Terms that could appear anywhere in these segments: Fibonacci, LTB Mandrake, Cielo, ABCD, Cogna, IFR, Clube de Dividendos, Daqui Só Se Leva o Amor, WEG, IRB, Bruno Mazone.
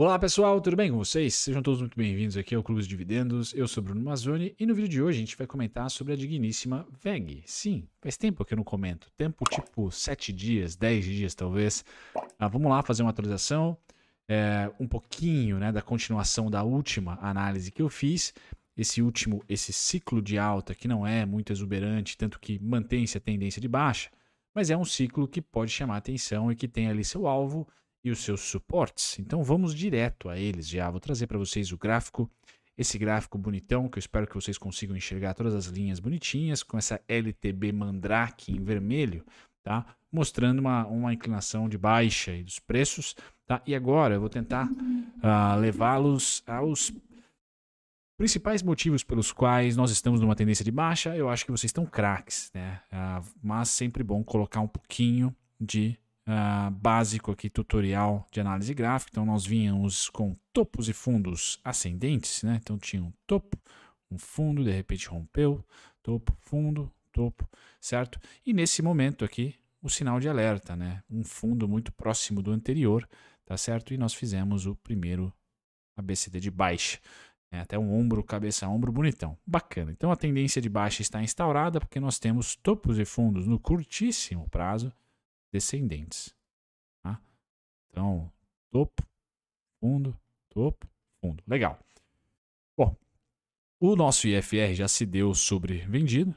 Olá pessoal, tudo bem com vocês? Sejam todos muito bem-vindos aqui ao Clube de Dividendos, eu sou Bruno Mazone e no vídeo de hoje a gente vai comentar sobre a digníssima WEG. Sim, faz tempo que eu não comento, tempo tipo 7 dias, 10 dias talvez. Vamos lá fazer uma atualização, um pouquinho da continuação da última análise que eu fiz. Esse ciclo de alta que não é muito exuberante, tanto que mantém-se a tendência de baixa, mas é um ciclo que pode chamar atenção e que tem ali seu alvo e os seus suportes. Então vamos direto a eles já. Vou trazer para vocês o gráfico, esse gráfico bonitão que eu espero que vocês consigam enxergar todas as linhas bonitinhas com essa LTB Mandrake em vermelho, tá? Mostrando uma inclinação de baixa aí dos preços, tá? E agora eu vou tentar levá-los aos principais motivos pelos quais nós estamos numa tendência de baixa. Eu acho que vocês estão craques, né? Mas sempre bom colocar um pouquinho de básico aqui, tutorial de análise gráfica. Então nós vínhamos com topos e fundos ascendentes, né? Então tinha um topo, um fundo, de repente rompeu, topo, fundo, topo, certo? E nesse momento aqui, o sinal de alerta, né? Um fundo muito próximo do anterior, tá certo? E nós fizemos o primeiro ABCD de baixa, né? Até um ombro, cabeça a ombro, bonitão, bacana. Então a tendência de baixa está instaurada porque nós temos topos e fundos no curtíssimo prazo descendentes, tá? Então, topo, fundo, legal. Bom, o nosso IFR já se deu sobrevendido,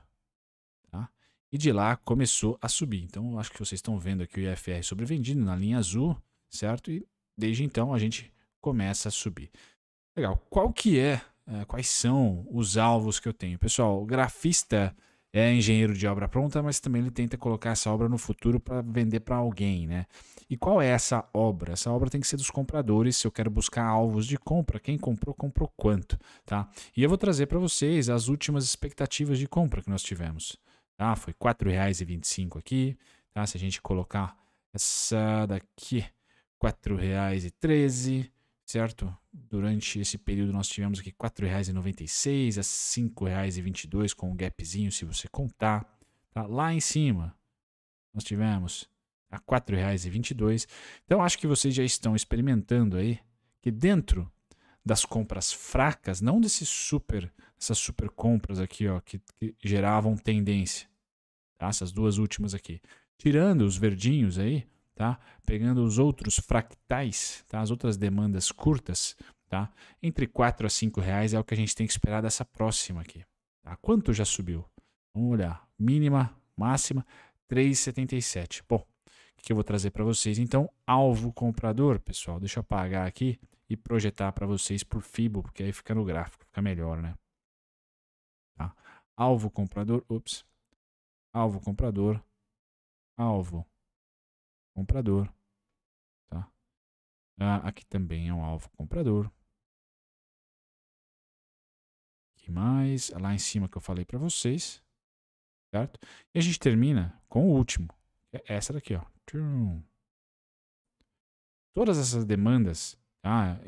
tá? E de lá começou a subir. Então, eu acho que vocês estão vendo aqui o IFR sobrevendido na linha azul, certo? E desde então a gente começa a subir. Legal. Quais são os alvos que eu tenho? Pessoal, o grafista é engenheiro de obra pronta, mas também ele tenta colocar essa obra no futuro para vender para alguém, né? E qual é essa obra? Essa obra tem que ser dos compradores. Se eu quero buscar alvos de compra, quem comprou, comprou quanto, tá? E eu vou trazer para vocês as últimas expectativas de compra que nós tivemos, tá? Foi R$ 4,25 aqui, tá? Se a gente colocar essa daqui, R$ 4,13, certo? Durante esse período nós tivemos aqui R$ 4,96 a R$ 5,22 com um gapzinho, se você contar, tá? Lá em cima nós tivemos a R$ 4,22. Então acho que vocês já estão experimentando aí que dentro das compras fracas, não essas super compras aqui, ó, que geravam tendência, tá? Essas duas últimas aqui, tirando os verdinhos aí, tá? Pegando os outros fractais, tá? As outras demandas curtas, tá? Entre R$ 4 a R$ 5,00 é o que a gente tem que esperar dessa próxima aqui, tá? Quanto já subiu? Vamos olhar, mínima, máxima, R$ 3,77. Bom, o que eu vou trazer para vocês? Então, alvo comprador, pessoal, deixa eu apagar aqui e projetar para vocês por Fibo, porque aí fica no gráfico, fica melhor, né? Tá? Alvo comprador, alvo comprador, tá? Aqui também é um alvo comprador. Que mais? Lá em cima que eu falei para vocês, certo? E a gente termina com o último, que é essa daqui, ó. Todas essas demandas, tá?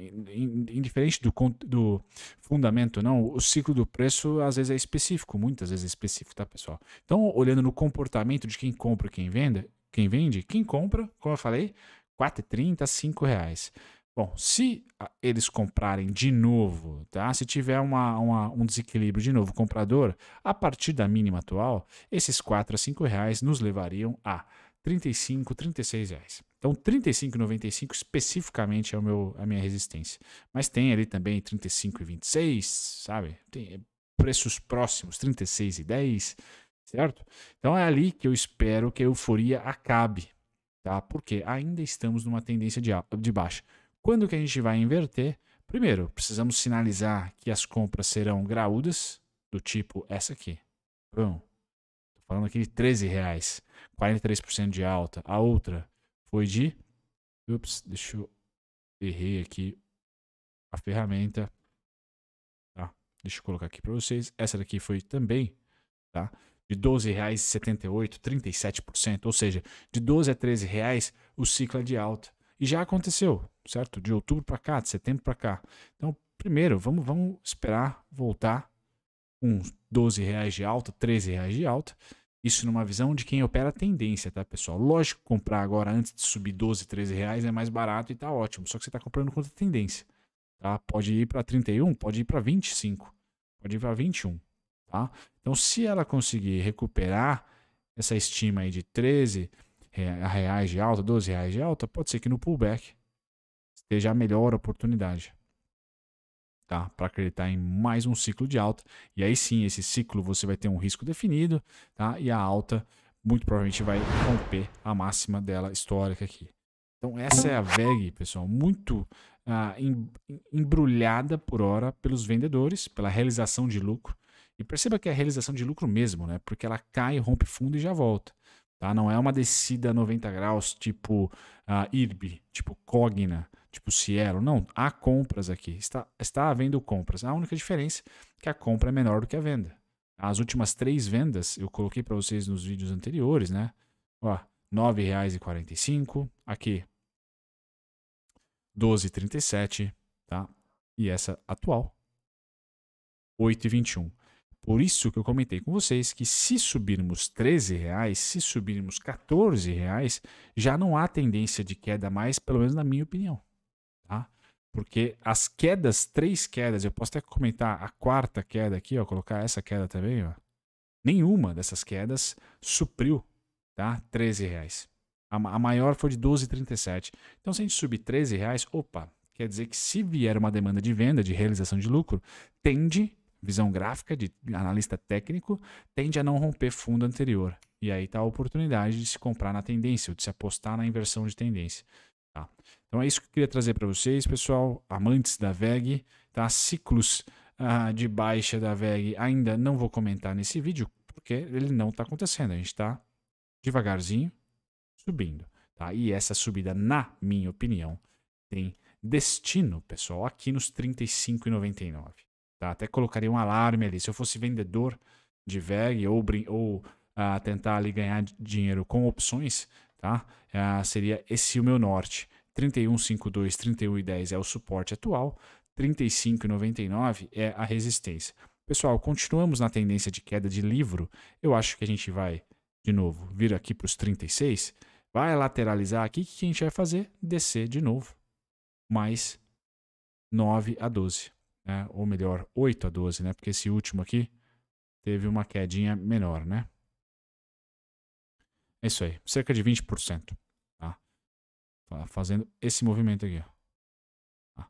Indiferente do fundamento, não, o ciclo do preço às vezes é específico, muitas vezes é específico, tá, pessoal? Então, olhando no comportamento de quem compra e quem vende, quem compra, como eu falei, R$ 4,30 a R$ 5,00. Bom, se eles comprarem de novo, tá? Se tiver um desequilíbrio de novo comprador, a partir da mínima atual, esses R$ 4 a R$ 5,00 nos levariam a R$ 35,00, R$ 36,00. Então, R$ 35,95 especificamente é a minha resistência. Mas tem ali também R$ 35,26, sabe? Tem preços próximos, R$ 36,10. Certo? Então é ali que eu espero que a euforia acabe, tá? Porque ainda estamos numa tendência de baixa. Quando que a gente vai inverter? Primeiro, precisamos sinalizar que as compras serão graúdas, do tipo essa aqui. Bom, tô falando aqui de R$ 13,00, 43% de alta. A outra foi de... deixa eu... errei aqui a ferramenta. Tá? Deixa eu colocar aqui para vocês. Essa daqui foi também, tá? De R$ 12,78, 37%, ou seja, de R$ 12 a R$ 13,00 o ciclo é de alta. E já aconteceu, certo? De outubro para cá, de setembro para cá. Então, primeiro, vamos esperar voltar com R$ 12,00 de alta, R$ 13,00 de alta, Isso numa visão de quem opera tendência, tá, pessoal? Lógico, comprar agora antes de subir 12, 13 reais é mais barato e tá ótimo. Só que você tá comprando contra a tendência, tá? Pode ir para 31, pode ir para 25, pode ir para 21, tá? Então, se ela conseguir recuperar essa estima aí de 13 reais de alta, 12 reais de alta, pode ser que no pullback esteja a melhor oportunidade, tá? Para acreditar em mais um ciclo de alta. E aí sim, esse ciclo você vai ter um risco definido, tá? E a alta muito provavelmente vai romper a máxima dela histórica aqui. Então essa é a WEG, pessoal, muito embrulhada por hora pelos vendedores, pela realização de lucro. E perceba que é a realização de lucro mesmo, né? Porque ela cai, rompe fundo e já volta, tá? Não é uma descida 90 graus tipo IRB, tipo Cogna, tipo Cielo. Não, há compras aqui. Está havendo compras. A única diferença é que a compra é menor do que a venda. As últimas 3 vendas eu coloquei para vocês nos vídeos anteriores, né? Ó, R$ 9,45. Aqui, R$ 12,37. Tá? E essa atual, R$ 8,21. Por isso que eu comentei com vocês que se subirmos R$ 13,00, se subirmos R$ 14,00, já não há tendência de queda mais, pelo menos na minha opinião. Porque as quedas, 3 quedas, eu posso até comentar a 4ª queda aqui, ó, colocar essa queda também, ó. Nenhuma dessas quedas supriu, tá? R$ 13,00. A maior foi de 12,37. Então, se a gente subir R$ 13,00, opa, quer dizer que se vier uma demanda de venda, de realização de lucro, tende, visão gráfica de analista técnico, tende a não romper fundo anterior. E aí está a oportunidade de se comprar na tendência, ou de se apostar na inversão de tendência. Tá. Então é isso que eu queria trazer para vocês, pessoal, amantes da WEG, tá? Ciclos de baixa da WEG ainda não vou comentar nesse vídeo, porque ele não está acontecendo, a gente está devagarzinho subindo, tá? E essa subida, na minha opinião, tem destino, pessoal, aqui nos R$ 35,99, tá? Até colocaria um alarme ali, se eu fosse vendedor de WEG ou tentar ali ganhar dinheiro com opções, tá? Seria esse o meu norte. 31,52, 31,10 é o suporte atual, 35,99 é a resistência. Pessoal, continuamos na tendência de queda de livro. Eu acho que a gente vai, de novo, vir aqui para os 36, vai lateralizar aqui. O que a gente vai fazer? Descer de novo, mais 9 a 12, né? Ou melhor, 8 a 12, né? Porque esse último aqui teve uma quedinha menor, né? É isso aí, cerca de 20%. Tá? Tá fazendo esse movimento aqui. Ó. Tá?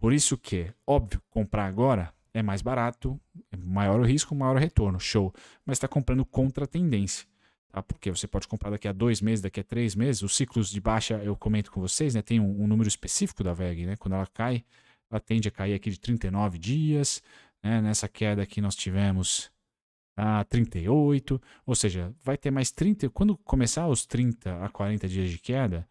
Por isso que, óbvio, comprar agora é mais barato, é maior o risco, maior o retorno, show. Mas está comprando contra a tendência. Tá? Porque você pode comprar daqui a 2 meses, daqui a 3 meses. Os ciclos de baixa eu comento com vocês, né? Tem um número específico da WEG, né? Quando ela cai, ela tende a cair aqui de 39 dias. Né? Nessa queda aqui nós tivemos... 38, ou seja, vai ter mais 30, quando começar os 30 a 40 dias de queda,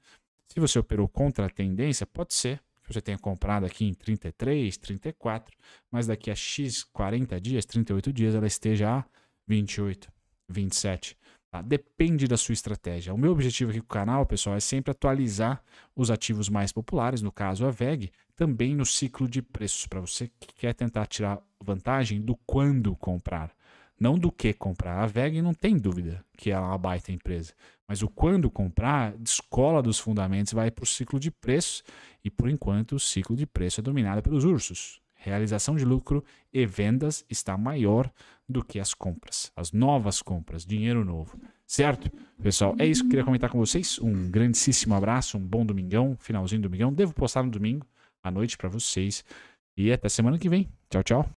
se você operou contra a tendência, pode ser que você tenha comprado aqui em 33, 34, mas daqui a X 40 dias, 38 dias, ela esteja a 28, 27, tá? Depende da sua estratégia. O meu objetivo aqui com o canal, pessoal, é sempre atualizar os ativos mais populares, no caso a WEG, também no ciclo de preços, para você que quer tentar tirar vantagem do quando comprar. Não do que comprar. A WEG não tem dúvida que ela é uma baita empresa. Mas o quando comprar, descola dos fundamentos, vai para o ciclo de preços. E por enquanto o ciclo de preço é dominado pelos ursos. Realização de lucro e vendas está maior do que as compras. As novas compras, dinheiro novo. Certo? Pessoal, é isso que eu queria comentar com vocês. Um grandíssimo abraço, um bom domingão, finalzinho do domingão. Devo postar no domingo à noite para vocês. E até semana que vem. Tchau, tchau.